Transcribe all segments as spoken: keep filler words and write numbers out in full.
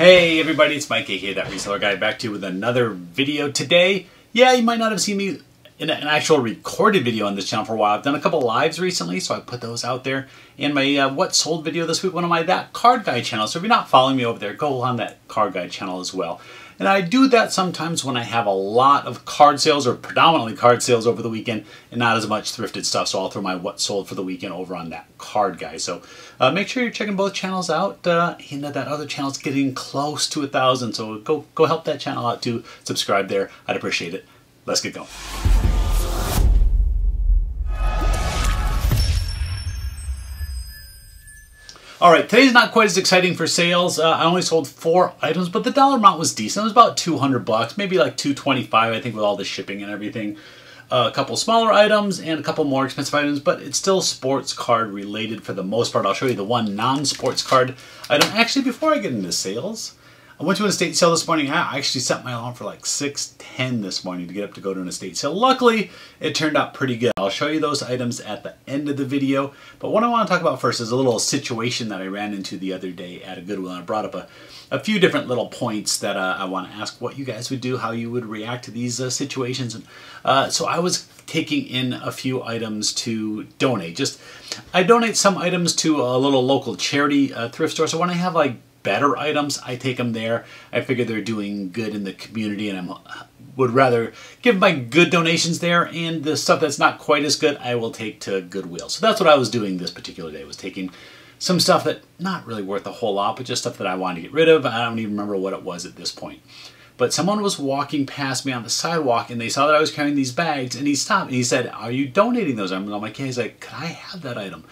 Hey everybody, it's Mike A K, That Reseller Guy, back to you with another video today. Yeah, you might not have seen me in an actual recorded video on this channel for a while. I've done a couple lives recently, so I put those out there. And my uh, What Sold video this week went on my That Card Guy channel. So if you're not following me over there, go on that Card Guy channel as well. And I do that sometimes when I have a lot of card sales, or predominantly card sales over the weekend, and not as much thrifted stuff. So I'll throw my What Sold for the weekend over on That Card Guy. So uh, make sure you're checking both channels out. Uh, you know, that other channel's getting close to a thousand, so go go help that channel out too. Subscribe there. I'd appreciate it. Let's get going. All right, today's not quite as exciting for sales. Uh, I only sold four items, but the dollar amount was decent. It was about two hundred bucks, maybe like two twenty-five, I think, with all the shipping and everything. Uh, a couple smaller items and a couple more expensive items, but it's still sports card related for the most part. I'll show you the one non-sports card item. Actually, before I get into sales, I went to an estate sale this morning. I actually set my alarm for like six ten this morning to get up to go to an estate sale. Luckily, it turned out pretty good. I'll show you those items at the end of the video. But what I want to talk about first is a little situation that I ran into the other day at a Goodwill. And I brought up a, a few different little points that uh, I want to ask what you guys would do, how you would react to these uh, situations. And uh, so I was taking in a few items to donate. Just I donate some items to a little local charity uh, thrift store. So when I have like better items, I take them there. I figure they're doing good in the community, and I would rather give my good donations there, and the stuff that's not quite as good, I will take to Goodwill. So that's what I was doing this particular day, was taking some stuff that not really worth a whole lot, but just stuff that I wanted to get rid of. I don't even remember what it was at this point. But someone was walking past me on the sidewalk, and they saw that I was carrying these bags, and he stopped, and he said, "Are you donating those?" I'm like, yeah. He's like, "Could I have that item?"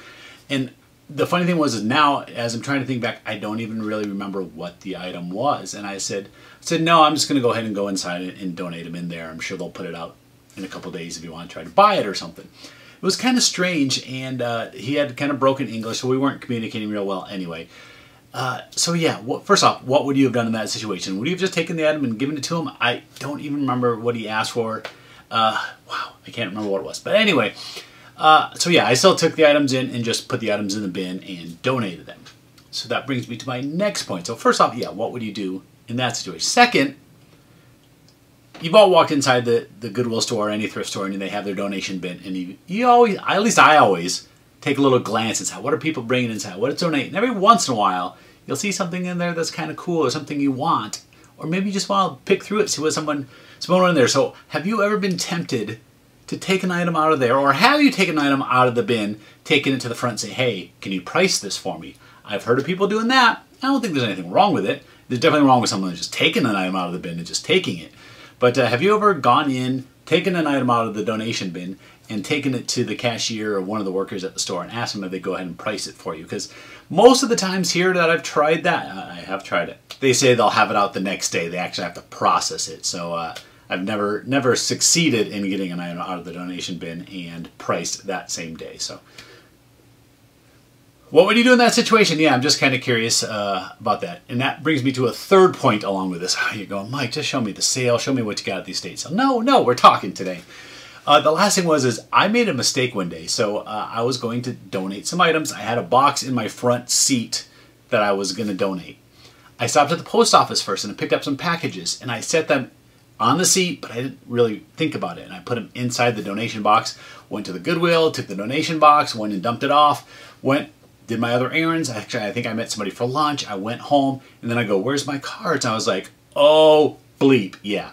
And the funny thing was is now, as I'm trying to think back, I don't even really remember what the item was. And I said, I said no, I'm just going to go ahead and go inside and, and donate them in there. I'm sure they'll put it out in a couple days if you want to try to buy it or something. It was kind of strange, and uh, he had kind of broken English, so we weren't communicating real well anyway. Uh, so yeah, what, first off, what would you have done in that situation? Would you have just taken the item and given it to him? I don't even remember what he asked for. Uh, wow, I can't remember what it was. But anyway... Uh, so yeah, I still took the items in and just put the items in the bin and donated them. So that brings me to my next point. So first off, yeah, what would you do in that situation? Second, you've all walked inside the, the Goodwill store or any thrift store, and they have their donation bin, and you, you always, at least I always, take a little glance inside. What are people bringing inside? What is donating? And every once in a while, you'll see something in there that's kind of cool or something you want, or maybe you just want to pick through it, see what someone, someone in there. So have you ever been tempted to take an item out of there, or have you taken an item out of the bin, taken it to the front and say, "Hey, can you price this for me?" I've heard of people doing that. I don't think there's anything wrong with it. There's definitely wrong with someone just taking an item out of the bin and just taking it. But uh, have you ever gone in, taken an item out of the donation bin, and taken it to the cashier or one of the workers at the store and asked them if they go ahead and price it for you? Because most of the times here that I've tried that, I have tried it, they say they'll have it out the next day. They actually have to process it. So, uh, I've never never succeeded in getting an item out of the donation bin and priced that same day. So what would you do in that situation? Yeah, I'm just kind of curious uh, about that. And that brings me to a third point along with this. Oh, you're going, "Mike, just show me the sale. Show me what you got at the estate sale." No, no, we're talking today. Uh, the last thing was is I made a mistake one day. So uh, I was going to donate some items. I had a box in my front seat that I was going to donate. I stopped at the post office first and I picked up some packages, and I set them on the seat, but I didn't really think about it. And I put them inside the donation box, went to the Goodwill, took the donation box, went and dumped it off, went, did my other errands. Actually, I think I met somebody for lunch. I went home, and then I go, "Where's my cards?" And I was like, oh, bleep, yeah.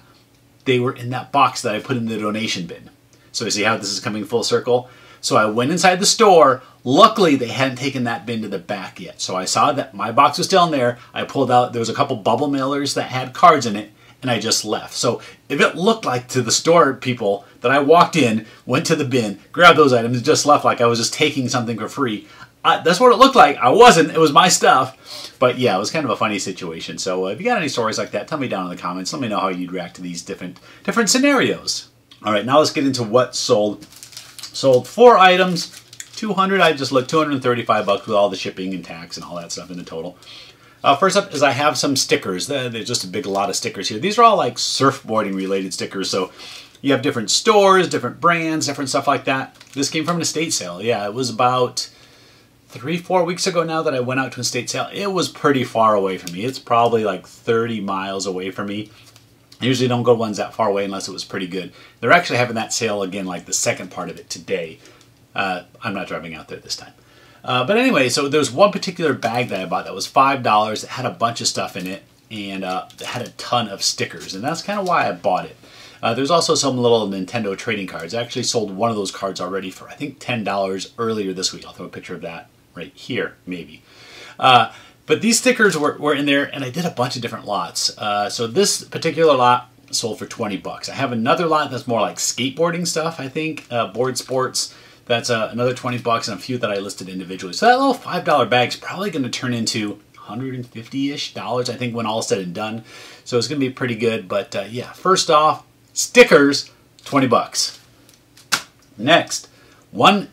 They were in that box that I put in the donation bin. So you see how this is coming full circle? So I went inside the store. Luckily, they hadn't taken that bin to the back yet. So I saw that my box was still in there. I pulled out, there was a couple bubble mailers that had cards in it, and I just left. So if it looked like to the store people that I walked in, went to the bin, grabbed those items, and just left like I was just taking something for free, I, that's what it looked like. I wasn't. It was my stuff. But yeah, it was kind of a funny situation. So uh, if you got any stories like that, tell me down in the comments. Let me know how you'd react to these different different scenarios. All right, now let's get into what sold. Sold four items, two hundred. I just looked, two hundred thirty-five bucks with all the shipping and tax and all that stuff in the total. Uh, first up is I have some stickers. There's just a big lot of stickers here. These are all like surfboarding related stickers. So you have different stores, different brands, different stuff like that. This came from an estate sale. Yeah, it was about three, four weeks ago now that I went out to an estate sale. It was pretty far away from me. It's probably like thirty miles away from me. I usually don't go ones that far away unless it was pretty good. They're actually having that sale again, like the second part of it today. Uh, I'm not driving out there this time. Uh, but anyway, so there was one particular bag that I bought that was five dollars. It had a bunch of stuff in it, and uh, it had a ton of stickers, and that's kind of why I bought it. Uh, there's also some little Nintendo trading cards. I actually sold one of those cards already for, I think, ten dollars earlier this week. I'll throw a picture of that right here, maybe. Uh, but these stickers were, were in there, and I did a bunch of different lots. Uh, so this particular lot sold for twenty bucks. I have another lot that's more like skateboarding stuff, I think, uh, board sports. That's uh, another twenty bucks, and a few that I listed individually. So that little five dollar bag's probably going to turn into a hundred fifty-ish dollars, I think, when all is said and done. So it's going to be pretty good. But uh, yeah, first off, stickers, twenty bucks. Next, one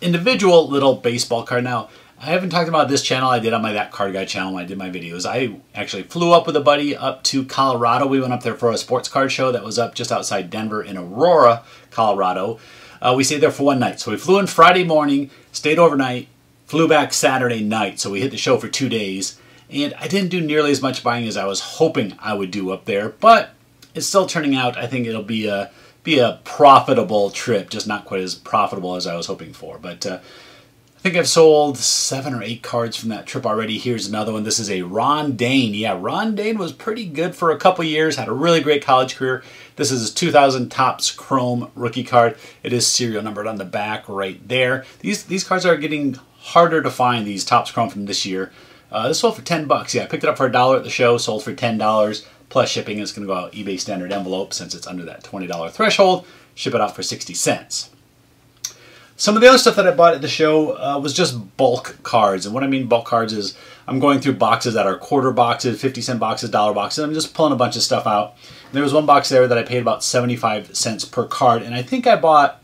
individual little baseball card. Now, I haven't talked about this channel. I did on my That Card Guy channel when I did my videos. I actually flew up with a buddy up to Colorado. We went up there for a sports card show that was up just outside Denver in Aurora, Colorado. Uh, we stayed there for one night. So we flew in Friday morning, stayed overnight, flew back Saturday night. So we hit the show for two days. And I didn't do nearly as much buying as I was hoping I would do up there. But it's still turning out, I think it'll be a, be a profitable trip. Just not quite as profitable as I was hoping for. But uh, I think I've sold seven or eight cards from that trip already. Here's another one. This is a Ron Dayne. Yeah, Ron Dayne was pretty good for a couple years. Had a really great college career. This is his two thousand Topps Chrome rookie card. It is serial numbered on the back right there. These these cards are getting harder to find, these Topps Chrome from this year. Uh, this sold for ten bucks. Yeah, I picked it up for a dollar at the show, sold for ten dollars plus shipping. It's going to go out eBay standard envelope since it's under that twenty dollar threshold. Ship it out for sixty cents. Some of the other stuff that I bought at the show uh, was just bulk cards. And what I mean bulk cards is I'm going through boxes that are quarter boxes, fifty cent boxes, dollar boxes. And I'm just pulling a bunch of stuff out. And there was one box there that I paid about seventy-five cents per card. And I think I bought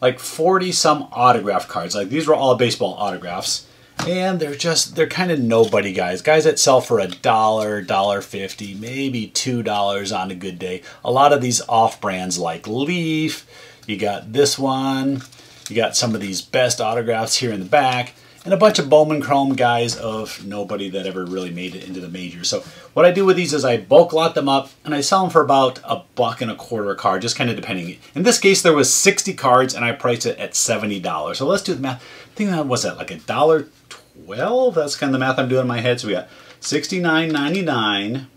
like forty some autograph cards. Like these were all baseball autographs. And they're just, they're kind of nobody guys. Guys that sell for a dollar, a dollar fifty, maybe two dollars on a good day. A lot of these off brands like Leaf. You got this one. You got some of these best autographs here in the back, and a bunch of Bowman Chrome guys of nobody that ever really made it into the majors. So what I do with these is I bulk lot them up, and I sell them for about a buck and a quarter a card, just kind of depending. In this case, there was sixty cards, and I priced it at seventy dollars. So let's do the math. I think that was at like a dollar twelve. That's kind of the math I'm doing in my head. So we got sixty-nine ninety-nine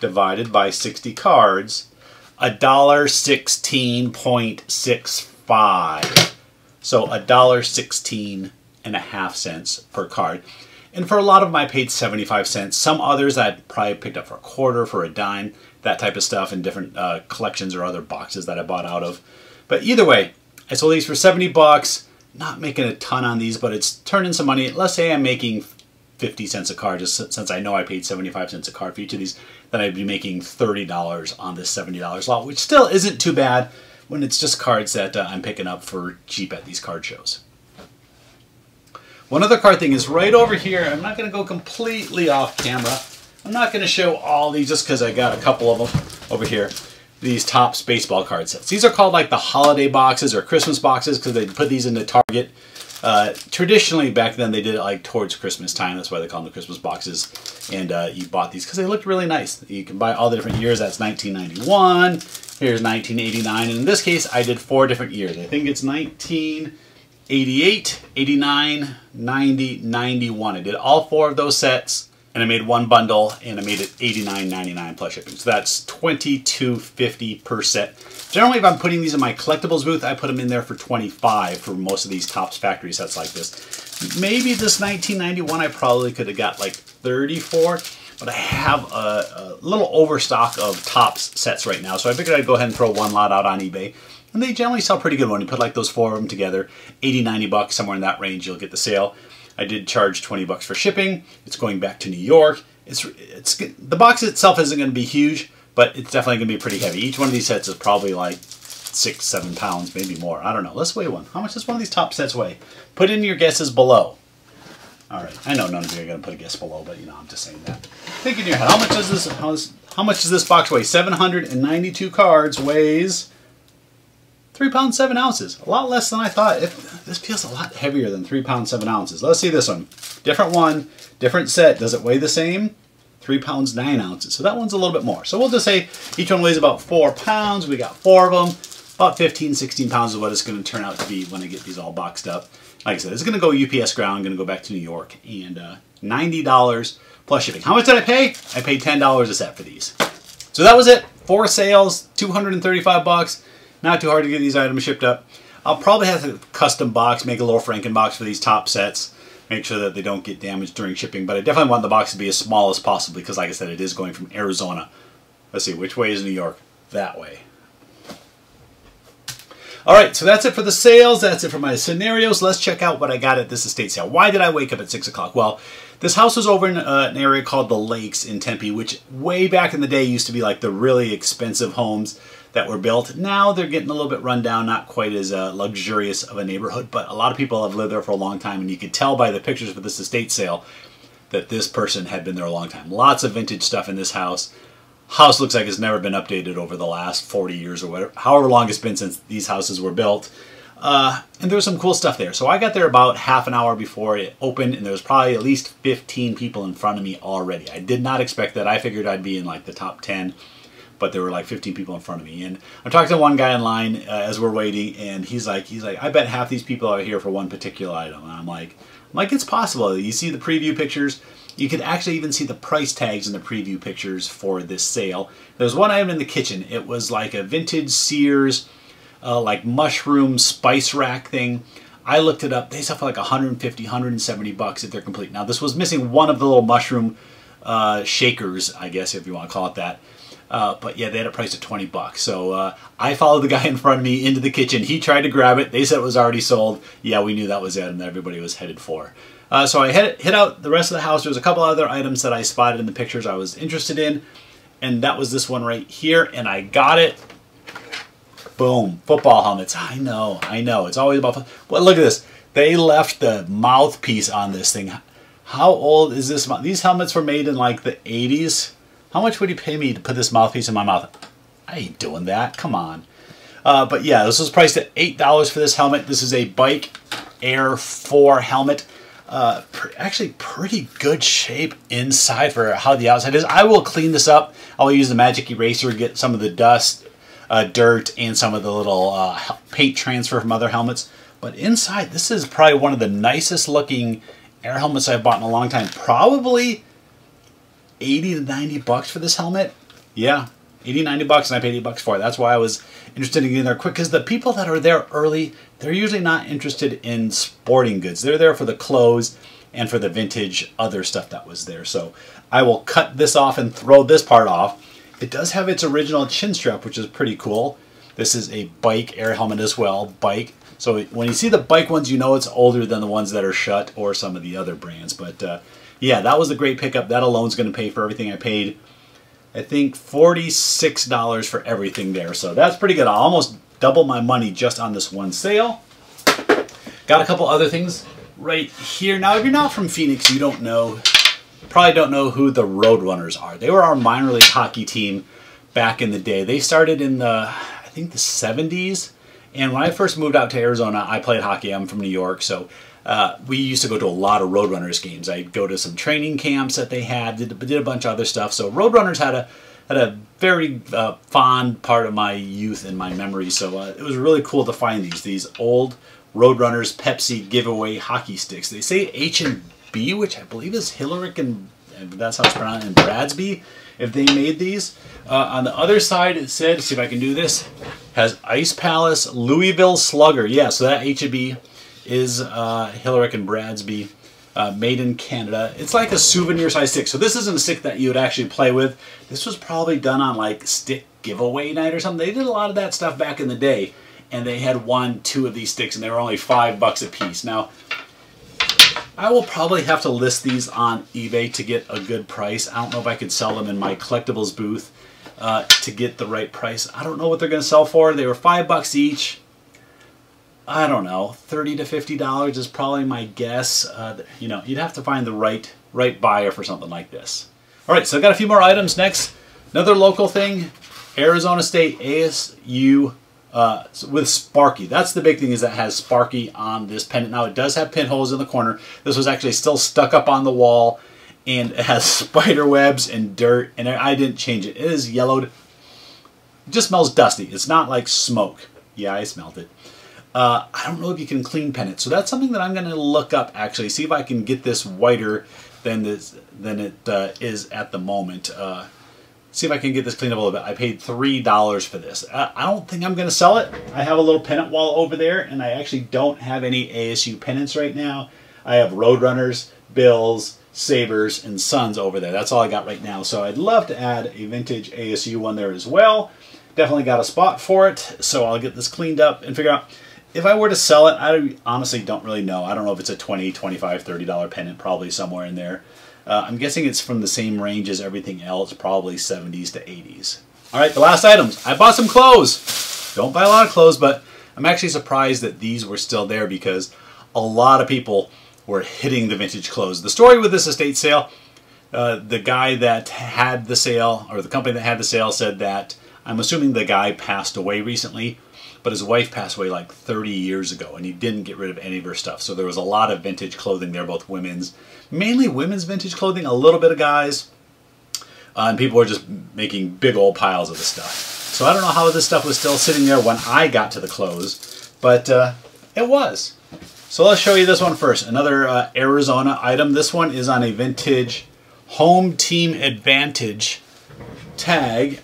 divided by sixty cards, a dollar sixteen point six five. So a dollar sixteen and a half cents per card. And for a lot of them I paid seventy-five cents. Some others I probably picked up for a quarter, for a dime, that type of stuff in different uh, collections or other boxes that I bought out of. But either way, I sold these for seventy bucks. Not making a ton on these, but it's turning some money. Let's say I'm making fifty cents a card, just since I know I paid seventy-five cents a card for each of these, then I'd be making thirty dollars on this seventy dollar lot, which still isn't too bad when it's just cards that uh, I'm picking up for cheap at these card shows. One other card thing is right over here. I'm not going to go completely off camera. I'm not going to show all these just because I got a couple of them over here. These Topps baseball card sets. These are called like the holiday boxes or Christmas boxes because they put these into Target. Uh, traditionally back then they did it like towards Christmas time. That's why they call them the Christmas boxes. And uh, you bought these because they looked really nice. You can buy all the different years. That's nineteen ninety-one. Here's nineteen eighty-nine, and in this case, I did four different years. I think it's nineteen eighty-eight, eighty-nine, ninety, ninety-one. I did all four of those sets, and I made one bundle, and I made it eighty-nine ninety-nine plus shipping. So that's twenty-two fifty per set. Generally, if I'm putting these in my collectibles booth, I put them in there for twenty-five for most of these Topps factory sets like this. Maybe this nineteen ninety-one, I probably could have got like thirty-four. But I have a, a little overstock of Topps sets right now, so I figured I'd go ahead and throw one lot out on eBay. And they generally sell pretty good when you put like those four of them together, eighty, ninety bucks, somewhere in that range, you'll get the sale. I did charge twenty bucks for shipping. It's going back to New York. It's it's the box itself isn't going to be huge, but it's definitely going to be pretty heavy. Each one of these sets is probably like six, seven pounds, maybe more. I don't know. Let's weigh one. How much does one of these Topps sets weigh? Put in your guesses below. All right, I know none of you are going to put a guess below, but you know, I'm just saying that. Think in your head, how much does this, how, is, how much does this box weigh? seven hundred ninety-two cards weighs three pounds seven ounces, a lot less than I thought. If, this feels a lot heavier than three pounds seven ounces. Let's see this one. Different one, different set. Does it weigh the same? three pounds nine ounces. So that one's a little bit more. So we'll just say each one weighs about four pounds. We got four of them. About fifteen, sixteen pounds is what it's going to turn out to be when I get these all boxed up. Like I said, it's going to go U P S ground, going to go back to New York, and uh, ninety dollars plus shipping. How much did I pay? I paid ten dollars a set for these. So that was it. Four sales, two hundred thirty-five bucks. Not too hard to get these items shipped up. I'll probably have to custom box, make a little Franken box for these top sets, make sure that they don't get damaged during shipping, but I definitely want the box to be as small as possible because, like I said, it is going from Arizona. Let's see, which way is New York? That way. All right, so that's it for the sales. That's it for my scenarios. Let's check out what I got at this estate sale. Why did I wake up at six o'clock? Well, this house was over in uh, an area called The Lakes in Tempe, which way back in the day used to be like the really expensive homes that were built. Now they're getting a little bit run down, not quite as uh, luxurious of a neighborhood, but a lot of people have lived there for a long time, and you could tell by the pictures for this estate sale that this person had been there a long time. Lots of vintage stuff in this house. House looks like it's never been updated over the last forty years or whatever, however long it's been since these houses were built. Uh, and there was some cool stuff there. So I got there about half an hour before it opened, and there was probably at least fifteen people in front of me already. I did not expect that. I figured I'd be in like the top ten. But there were like fifteen people in front of me, and I'm talking to one guy in line uh, as we're waiting, and he's like, he's like, I bet half these people are here for one particular item. And I'm like, I'm like, it's possible. You see the preview pictures. You could actually even see the price tags in the preview pictures for this sale. There's one item in the kitchen. It was like a vintage Sears, uh, like mushroom spice rack thing. I looked it up. They sell for like a hundred fifty, a hundred seventy bucks if they're complete. Now this was missing one of the little mushroom uh, shakers, I guess, if you want to call it that. Uh, but yeah, they had it priced at twenty bucks. So uh, I followed the guy in front of me into the kitchen. He tried to grab it. They said it was already sold. Yeah, we knew that was the item that everybody was headed for. Uh, so I hit, hit out the rest of the house. There was a couple other items that I spotted in the pictures I was interested in. And that was this one right here. And I got it. Boom. Football helmets. I know. I know. It's always about football. Well, look at this. They left the mouthpiece on this thing. How old is this? These helmets were made in like the eighties. How much would you pay me to put this mouthpiece in my mouth? I ain't doing that. Come on. Uh, but yeah, this was priced at eight dollars for this helmet. This is a Bike Air four helmet. Uh, pr actually, pretty good shape inside for how the outside is. I will clean this up. I will use the magic eraser, get some of the dust, uh, dirt, and some of the little uh, paint transfer from other helmets. But inside, this is probably one of the nicest looking air helmets I've bought in a long time. Probably eighty to ninety bucks for this helmet. Yeah, eighty, ninety bucks, and I paid eight bucks for it. That's why I was interested in getting there quick, because the people that are there early, they're usually not interested in sporting goods. They're there for the clothes and for the vintage other stuff that was there. So I will cut this off and throw this part off. It does have its original chin strap, which is pretty cool. This is a Bike Air helmet as well, Bike. So when you see the Bike ones, you know it's older than the ones that are Shut or some of the other brands, but uh, yeah, that was a great pickup. That alone's going to pay for everything I paid. I think forty-six dollars for everything there. So that's pretty good. I almost doubled my money just on this one sale. Got a couple other things right here. Now, if you're not from Phoenix, you don't know, probably don't know who the Roadrunners are. They were our minor league hockey team back in the day. They started in the, I think, the seventies. And when I first moved out to Arizona, I played hockey. I'm from New York, so Uh, we used to go to a lot of Roadrunners games. I'd go to some training camps that they had, did, did a bunch of other stuff. So Roadrunners had a had a very uh, fond part of my youth and my memory. So uh, it was really cool to find these, these old Roadrunners Pepsi giveaway hockey sticks. They say H and B, which I believe is Hillerick and, that's how it's pronounced, and Bradsby, if they made these. Uh, on the other side, it said, see if I can do this, has Ice Palace, Louisville Slugger. Yeah, so that H and B is uh, Hillerick and Bradsby, uh, made in Canada. It's like a souvenir size stick. So this isn't a stick that you would actually play with. This was probably done on like stick giveaway night or something. They did a lot of that stuff back in the day, and they had one, two of these sticks, and they were only five bucks a piece. Now, I will probably have to list these on eBay to get a good price. I don't know if I could sell them in my collectibles booth uh, to get the right price. I don't know what they're gonna sell for. They were five bucks each. I don't know, thirty to fifty dollars is probably my guess. Uh, you know, you'd have to find the right right buyer for something like this. All right, so I've got a few more items next. Another local thing, Arizona State A S U uh, with Sparky. That's the big thing, is that it has Sparky on this pendant. Now it does have pinholes in the corner. This was actually still stuck up on the wall, and it has spider webs and dirt, and I didn't change it. It is yellowed. It just smells dusty. It's not like smoke. Yeah, I smelled it. Uh, I don't know if you can clean pennants, so that's something that I'm going to look up, actually, see if I can get this whiter than this than it uh, is at the moment. Uh, see if I can get this cleaned up a little bit. I paid three dollars for this. I, I don't think I'm going to sell it. I have a little pennant wall over there, and I actually don't have any A S U pennants right now. I have Roadrunners, Bills, Sabres, and Suns over there. That's all I got right now, so I'd love to add a vintage A S U one there as well. Definitely got a spot for it, so I'll get this cleaned up and figure out. If I were to sell it, I honestly don't really know. I don't know if it's a twenty, twenty-five, thirty dollar pennant, probably somewhere in there. Uh, I'm guessing it's from the same range as everything else, probably seventies to eighties. All right, the last items. I bought some clothes. Don't buy a lot of clothes, but I'm actually surprised that these were still there, because a lot of people were hitting the vintage clothes. The story with this estate sale, uh, the guy that had the sale, or the company that had the sale, said that, I'm assuming the guy passed away recently, but his wife passed away like thirty years ago, and he didn't get rid of any of her stuff. So there was a lot of vintage clothing there, both women's, mainly women's vintage clothing, a little bit of guys, uh, and people were just making big old piles of the stuff. So I don't know how this stuff was still sitting there when I got to the clothes, but uh, it was. So let's show you this one first, another uh, Arizona item. This one is on a vintage Home Team Advantage tag,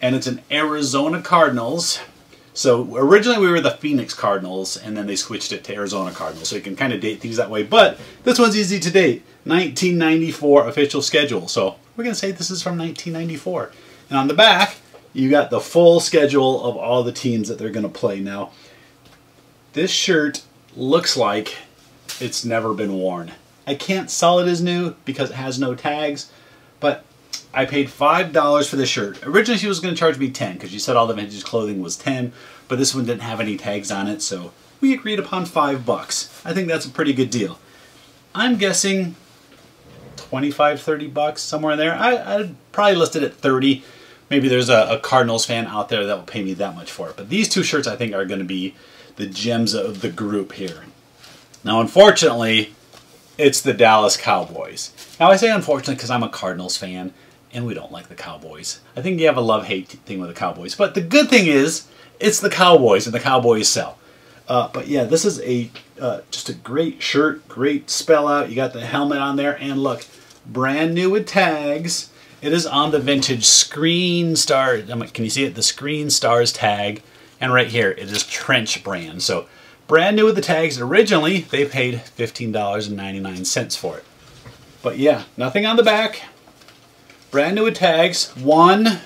and it's an Arizona Cardinals. So originally we were the Phoenix Cardinals, and then they switched it to Arizona Cardinals. So you can kind of date things that way, but this one's easy to date. nineteen ninety-four official schedule. So we're going to say this is from nineteen ninety-four. And on the back, you got the full schedule of all the teams that they're going to play. Now, this shirt looks like it's never been worn. I can't sell it as new because it has no tags, but I paid five dollars for this shirt. Originally she was going to charge me ten dollars because she said all the vintage clothing was ten dollars, but this one didn't have any tags on it, so we agreed upon five bucks. I think that's a pretty good deal. I'm guessing twenty-five, thirty bucks, somewhere in there. I, I'd probably list it at thirty. Maybe there's a, a Cardinals fan out there that will pay me that much for it. But these two shirts I think are going to be the gems of the group here. Now unfortunately, it's the Dallas Cowboys. Now I say unfortunately because I'm a Cardinals fan, and we don't like the Cowboys. I think you have a love-hate thing with the Cowboys. But the good thing is, it's the Cowboys, and the Cowboys sell. Uh, but yeah, this is a uh, just a great shirt, great spell out. You got the helmet on there, and look, brand new with tags. It is on the vintage Screen Stars. Can you see it? The Screen Stars tag. And right here, it is Trench brand. So brand new with the tags. Originally, they paid fifteen ninety-nine for it. But yeah, nothing on the back. Brand new with tags, one,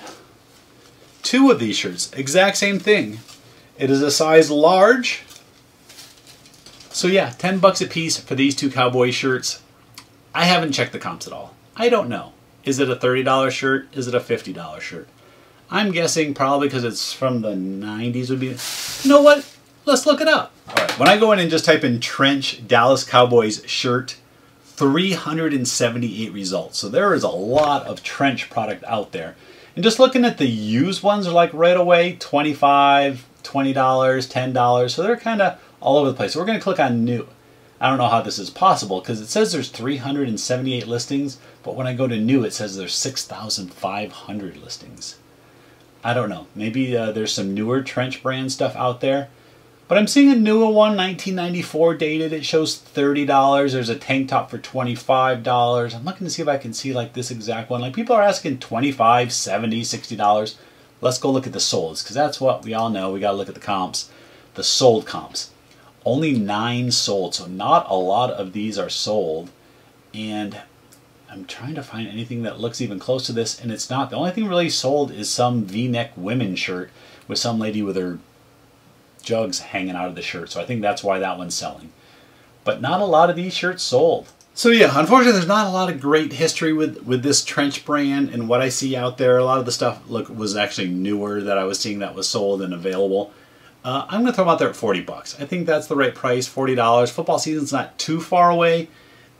two of these shirts, exact same thing. It is a size large. So yeah, ten bucks a piece for these two Cowboy shirts. I haven't checked the comps at all. I don't know. Is it a thirty dollar shirt? Is it a fifty dollar shirt? I'm guessing probably because it's from the nineties would be, you know what? Let's look it up. All right, when I go in and just type in Trench Dallas Cowboys shirt, three hundred seventy-eight results. So there is a lot of Trench product out there. And just looking at the used ones are like right away, twenty-five, twenty, ten dollars. So they're kind of all over the place. So we're going to click on new. I don't know how this is possible because it says there's three hundred seventy-eight listings, but when I go to new, it says there's six thousand five hundred listings. I don't know. Maybe uh, there's some newer Trench brand stuff out there. But I'm seeing a newer one, nineteen ninety-four dated. It shows thirty dollars. There's a tank top for twenty-five dollars. I'm looking to see if I can see like this exact one. Like people are asking twenty-five, seventy, sixty dollars. Let's go look at the solds because that's what we all know. We got to look at the comps, the sold comps. Only nine sold, so not a lot of these are sold. And I'm trying to find anything that looks even close to this, and it's not. The only thing really sold is some V-neck women's shirt with some lady with her jugs hanging out of the shirt, so I think that's why that one's selling. But not a lot of these shirts sold. So yeah, unfortunately there's not a lot of great history with with this Trench brand and what I see out there. A lot of the stuff look was actually newer that I was seeing that was sold and available. Uh, I'm gonna throw them out there at forty bucks. I think that's the right price, forty dollars. Football season's not too far away,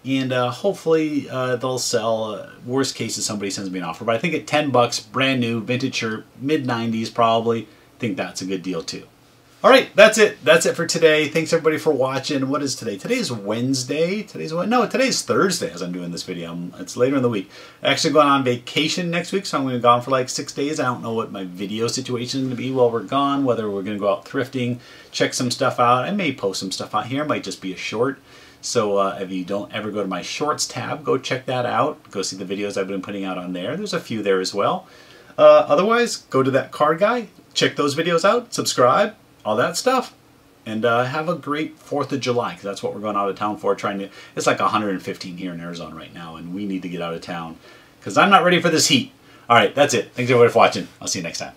and uh, hopefully uh, they'll sell. Uh, worst case is somebody sends me an offer, but I think at ten bucks, brand new, vintage shirt, mid nineties probably. I think that's a good deal too. All right, that's it. That's it for today. Thanks everybody for watching. What is today? Today's Wednesday. Today's no, today's Thursday as I'm doing this video. I'm, it's later in the week. I'm actually going on vacation next week, so I'm going to be gone for like six days. I don't know what my video situation is going to be while we're gone, whether we're going to go out thrifting, check some stuff out. I may post some stuff out here. It might just be a short. So uh, if you don't ever go to my shorts tab, go check that out. Go see the videos I've been putting out on there. There's a few there as well. Uh, otherwise, go to That Card Guy, check those videos out, subscribe, all that stuff. And uh, have a great fourth of July, because that's what we're going out of town for. Trying to, it's like one hundred fifteen here in Arizona right now, and we need to get out of town because I'm not ready for this heat. All right, that's it. Thanks everybody for watching. I'll see you next time.